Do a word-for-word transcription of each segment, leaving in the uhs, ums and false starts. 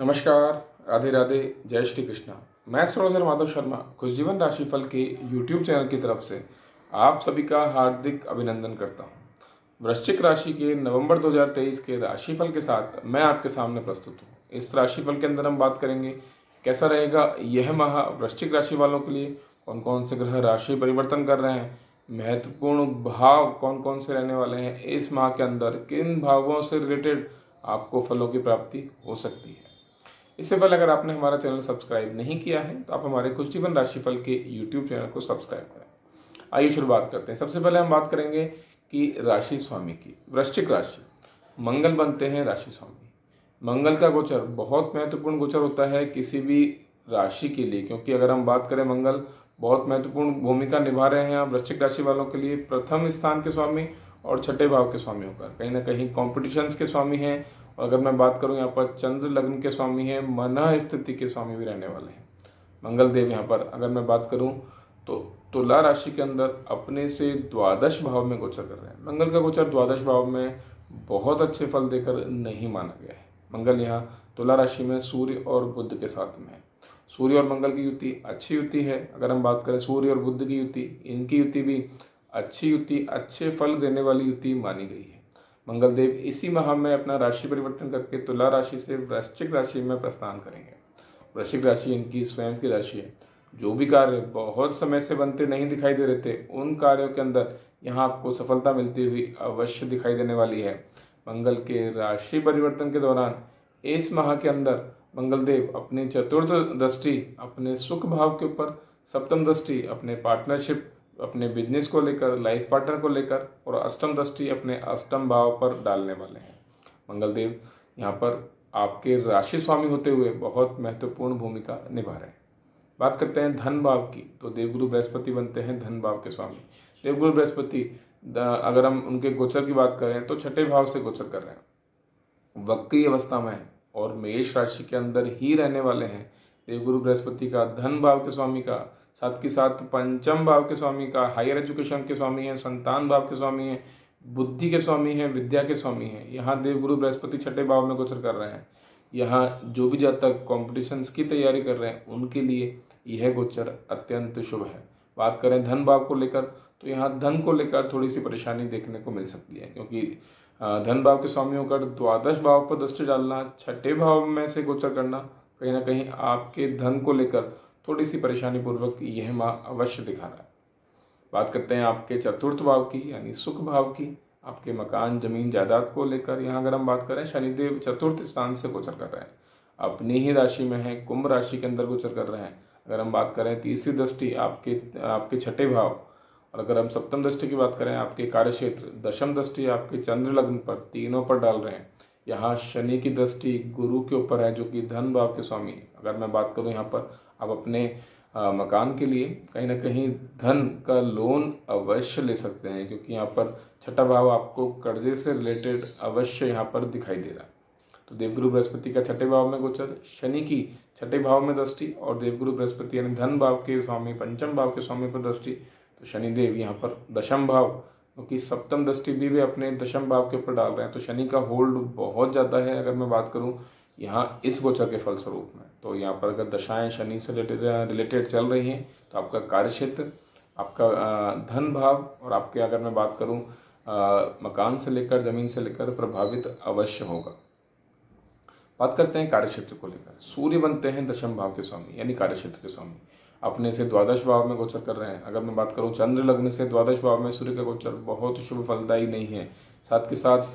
नमस्कार, राधे राधे, जय श्री कृष्णा। मैं एस्ट्रोलॉजर माधव शर्मा खुशजीवन राशिफल के यूट्यूब चैनल की तरफ से आप सभी का हार्दिक अभिनंदन करता हूं। वृश्चिक राशि के नवंबर दो हज़ार तेईस के राशिफल के साथ मैं आपके सामने प्रस्तुत हूं। इस राशिफल के अंदर हम बात करेंगे कैसा रहेगा यह माह वृश्चिक राशि वालों के लिए, कौन कौन से ग्रह राशि परिवर्तन कर रहे हैं, महत्वपूर्ण भाव कौन कौन से रहने वाले हैं, इस माह के अंदर किन भावों से रिलेटेड आपको फलों की प्राप्ति हो सकती है। इससे पहले अगर आपने हमारा चैनल सब्सक्राइब नहीं किया है तो आप हमारे खुशजीवन राशिफल के यूट्यूब चैनल को सब्सक्राइब करें। आइए शुरुआत करते हैं। सबसे पहले हम बात करेंगे कि राशि स्वामी की। वृश्चिक राशि मंगल बनते हैं राशि स्वामी। मंगल का गोचर बहुत महत्वपूर्ण गोचर होता है किसी भी राशि के लिए, क्योंकि अगर हम बात करें मंगल बहुत महत्वपूर्ण भूमिका निभा रहे हैं आप वृश्चिक राशि वालों के लिए। प्रथम स्थान के स्वामी और छठे भाव के स्वामी होकर कहीं ना कहीं कॉम्पिटिशन्स के स्वामी हैं। अगर मैं बात करूं यहाँ पर चंद्र लग्न के स्वामी हैं, मनः स्थिति के स्वामी भी रहने वाले हैं मंगल देव। यहाँ पर अगर मैं बात करूं तो तुला राशि के अंदर अपने से द्वादश भाव में गोचर कर रहे हैं। मंगल का गोचर द्वादश भाव में बहुत अच्छे फल देकर नहीं माना गया है। मंगल यहाँ तुला राशि में सूर्य और बुध के साथ में है। सूर्य और मंगल की युति अच्छी युति है। अगर हम बात करें सूर्य और बुध की युति, इनकी युति भी अच्छी युति, अच्छे फल देने वाली युति मानी गई है। मंगलदेव इसी माह में अपना राशि परिवर्तन करके तुला राशि से वृश्चिक राशि में प्रस्थान करेंगे। वृश्चिक राशि इनकी स्वयं की राशि है। जो भी कार्य बहुत समय से बनते नहीं दिखाई दे रहे थे, उन कार्यों के अंदर यहाँ आपको सफलता मिलती हुई अवश्य दिखाई देने वाली है। मंगल के राशि परिवर्तन के दौरान इस माह के अंदर मंगलदेव अपनी चतुर्थ दृष्टि अपने सुख भाव के ऊपर, सप्तम दृष्टि अपने पार्टनरशिप, अपने बिजनेस को लेकर, लाइफ पार्टनर को लेकर, और अष्टम दृष्टि अपने अष्टम भाव पर डालने वाले हैं। मंगलदेव यहाँ पर आपके राशि स्वामी होते हुए बहुत महत्वपूर्ण भूमिका निभा रहे हैं। बात करते हैं धन भाव की, तो देवगुरु बृहस्पति बनते हैं धन भाव के स्वामी। देवगुरु बृहस्पति अगर हम उनके गोचर की बात करें तो छठे भाव से गोचर कर रहे हैं, वक्री अवस्था में है और मेष राशि के अंदर ही रहने वाले हैं। देवगुरु बृहस्पति का धन भाव के स्वामी का साथ के साथ पंचम भाव के स्वामी का, हायर एजुकेशन के स्वामी हैं, संतान भाव के स्वामी हैं, बुद्धि के स्वामी हैं, विद्या के स्वामी हैं। यहाँ देवगुरु बृहस्पति छठे भाव में गोचर कर रहे हैं। यहाँ जो भी जातक कॉम्पिटिशन्स की तैयारी कर रहे हैं उनके लिए यह गोचर अत्यंत शुभ है। बात करें धन भाव को लेकर तो यहाँ धन को लेकर थोड़ी सी परेशानी देखने को मिल सकती है, क्योंकि धन भाव के स्वामी होकर द्वादश भाव पर दृष्टि डालना, छठे भाव में से गोचर करना, कहीं ना कहीं आपके धन को लेकर थोड़ी सी परेशानी पूर्वक यह माह अवश्य दिखा रहा है। बात करते हैं आपके चतुर्थ भाव की, यानी सुख भाव की। आपके मकान, जमीन, जायदाद को लेकर यहाँ अगर हम बात करें शनिदेव चतुर्थ स्थान से गोचर कर रहे हैं, अपनी ही राशि में है, कुंभ राशि के अंदर गोचर कर रहे हैं। अगर हम बात करें तीसरी दृष्टि आपके आपके छठे भाव, और अगर हम सप्तम दृष्टि की बात करें आपके कार्यक्षेत्र, दशम दृष्टि आपके चंद्र लग्न पर, तीनों पर डाल रहे हैं। यहाँ शनि की दृष्टि गुरु के ऊपर है जो कि धन भाव के स्वामी। अगर मैं बात करूँ यहाँ पर आप अपने आ, मकान के लिए कहीं ना कहीं धन का लोन अवश्य ले सकते हैं, क्योंकि यहाँ पर छठा भाव आपको कर्जे से रिलेटेड अवश्य यहाँ पर दिखाई दे रहा है। तो देवगुरु बृहस्पति का छठे भाव में गोचर, शनि की छठे भाव में दृष्टि और देवगुरु बृहस्पति यानी धन भाव के स्वामी, पंचम भाव के स्वामी पर दृष्टि, तो शनिदेव यहाँ पर दशम भाव, क्योंकि सप्तम दृष्टि भी वे अपने दशम भाव के ऊपर डाल रहे हैं, तो शनि का होल्ड बहुत ज़्यादा है। अगर मैं बात करूँ यहाँ इस गोचर के फलस्वरूप में, तो यहाँ पर अगर दशाएं शनि से रिलेटेड चल रही हैं तो आपका कार्यक्षेत्र, आपका धन भाव और आपके अगर मैं बात करूँ मकान से लेकर, जमीन से लेकर प्रभावित अवश्य होगा। बात करते हैं कार्यक्षेत्र को लेकर। सूर्य बनते हैं दशम भाव के स्वामी यानी कार्यक्षेत्र के स्वामी, अपने से द्वादश भाव में गोचर कर रहे हैं। अगर मैं बात करूँ चंद्र लग्न से द्वादश भाव में सूर्य का गोचर बहुत शुभ फलदायी नहीं है। साथ के साथ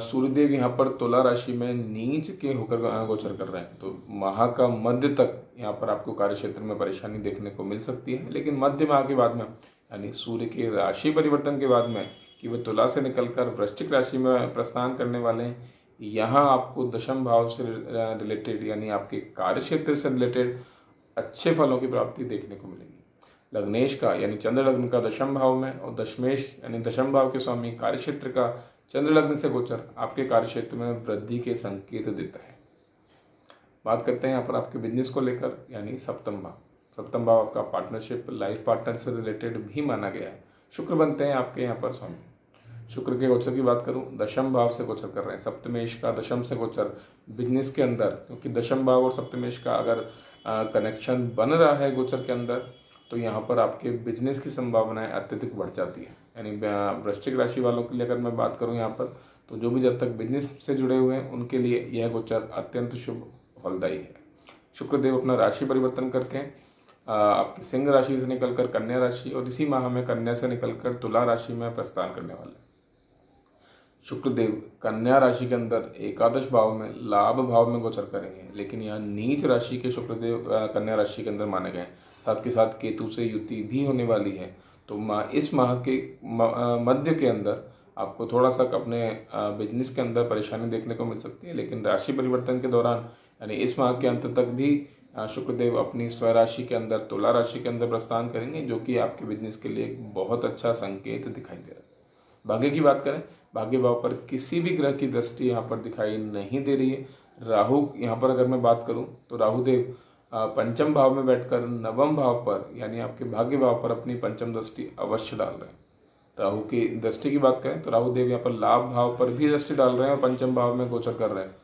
सूर्यदेव यहाँ पर तुला राशि में नीच के होकर गोचर कर रहे हैं, तो माह का मध्य तक यहाँ पर आपको कार्यक्षेत्र में परेशानी देखने को मिल सकती है। लेकिन मध्य माह के बाद में यानी सूर्य के राशि परिवर्तन के बाद में कि वे तुला से निकलकर वृश्चिक राशि में प्रस्थान करने वाले हैं, यहाँ आपको दशम भाव से रिलेटेड यानी आपके कार्यक्षेत्र से रिलेटेड अच्छे फलों की प्राप्ति देखने को मिलेगी। लग्नेश का यानी चंद्र लग्न का दशम भाव में और दशमेश यानी दशम भाव के स्वामी कार्यक्षेत्र का चंद्र लग्न से गोचर आपके कार्यक्षेत्र में वृद्धि के संकेत देता है। बात करते हैं यहाँ पर आपके बिजनेस को लेकर, यानी सप्तम भाव। सप्तम भाव आपका पार्टनरशिप, लाइफ पार्टनर से रिलेटेड भी माना गया है। शुक्र बनते हैं आपके यहाँ पर स्वामी। शुक्र के गोचर की बात करूं, दशम भाव से गोचर कर रहे हैं, सप्तमेश का दशम से गोचर बिजनेस के अंदर, क्योंकि दशम भाव और सप्तमेश का अगर कनेक्शन बन रहा है गोचर के अंदर, तो यहाँ पर आपके बिजनेस की संभावनाएं अत्यधिक बढ़ जाती है। यानी वृश्चिक राशि वालों के लिए अगर मैं बात करूँ यहाँ पर, तो जो भी जब तक बिजनेस से जुड़े हुए हैं उनके लिए यह गोचर अत्यंत शुभ फलदायी है। शुक्रदेव अपना राशि परिवर्तन करके आपके सिंह राशि से निकलकर कन्या राशि, और इसी माह में कन्या से निकलकर तुला राशि में प्रस्थान करने वाले हैं। शुक्रदेव कन्या राशि के अंदर एकादश भाव में लाभ भाव में गोचर करेंगे, लेकिन यहाँ नीच राशि के शुक्रदेव कन्या राशि के अंदर माने गए, साथ के साथ केतु से युति भी होने वाली है। तो इस माह के मध्य के अंदर आपको थोड़ा सा अपने बिजनेस के अंदर परेशानी देखने को मिल सकती है, लेकिन राशि परिवर्तन के दौरान यानी इस माह के अंत तक भी शुक्रदेव अपनी स्वराशि के अंदर तुला राशि के अंदर प्रस्थान करेंगे, जो कि आपके बिजनेस के लिए एक बहुत अच्छा संकेत दिखाई दे रहा है। भाग्य की बात करें, भाग्य भाव पर किसी भी ग्रह की दृष्टि यहाँ पर दिखाई नहीं दे रही है। राहु यहाँ पर अगर मैं बात करूँ तो राहुदेव पंचम भाव में बैठकर नवम भाव पर यानी आपके भाग्य भाव पर अपनी पंचम दृष्टि अवश्य डाल रहे हैं। राहु की दृष्टि की बात करें तो राहुदेव यहाँ पर लाभ भाव पर भी दृष्टि डाल रहे हैं और पंचम भाव में गोचर कर रहे हैं।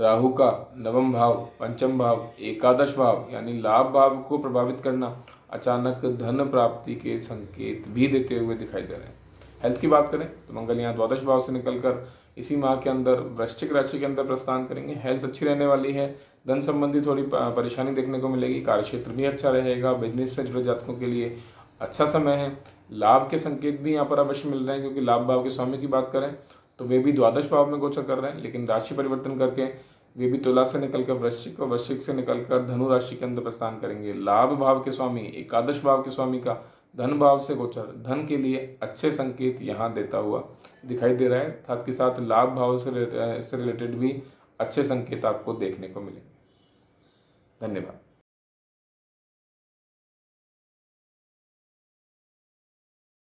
राहु का नवम भाव, पंचम भाव, एकादश भाव यानी लाभ भाव को प्रभावित करना अचानक धन प्राप्ति के संकेत भी देते हुए दिखाई दे रहे हैं। हेल्थ की बात करें तो मंगल यहाँ द्वादश भाव से निकलकर इसी माह के अंदर वृश्चिक राशि के अंदर प्रस्थान करेंगे। हेल्थ अच्छी रहने वाली है, धन संबंधी थोड़ी परेशानी देखने को मिलेगी, कार्यक्षेत्र भी अच्छा रहेगा, बिजनेस से जुड़े जातकों के लिए अच्छा समय है। लाभ के संकेत भी यहाँ पर अवश्य मिल रहे हैं, क्योंकि लाभ भाव के स्वामी की बात करें तो वे भी द्वादश भाव में गोचर कर रहे हैं, लेकिन राशि परिवर्तन करके वे भी तुला से निकलकर वृश्चिक और वृश्चिक से निकलकर धनु राशि के अंदर प्रस्थान करेंगे। लाभ भाव के स्वामी, एकादश भाव के स्वामी का धन भाव से गोचर धन के लिए अच्छे संकेत यहाँ देता हुआ दिखाई दे रहा है। साथ के साथ लाभ भाव से रिलेटेड भी अच्छे संकेत आपको देखने को मिलेंगे। धन्यवाद।